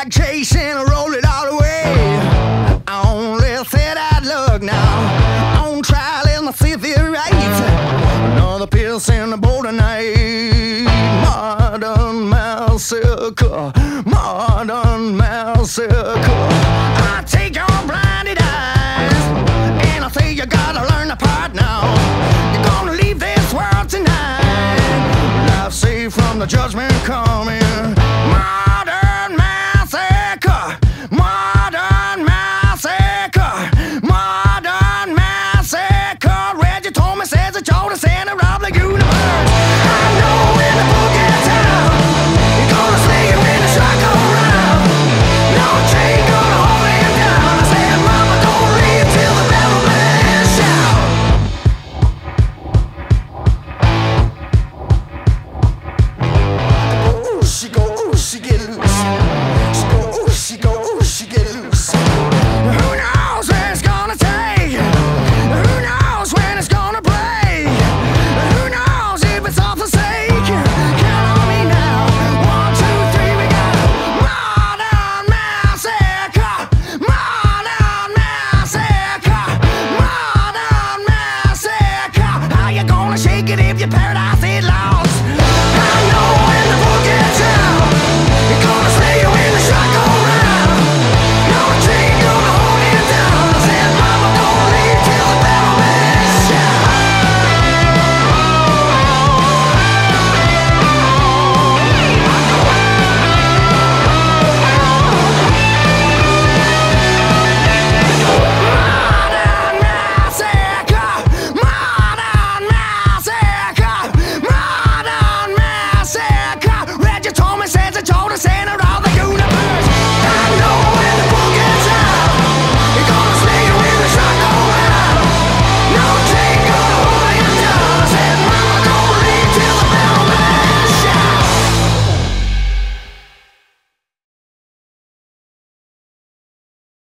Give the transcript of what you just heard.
like chasing, I roll it all away. I only said I'd look now. On trial in the fifth year, right? Another piss in the bowl tonight. Modern massacre. Modern massacre. I take your blinded eyes, and I say you gotta learn the part now. You're gonna leave this world tonight, life saved from the judgment coming.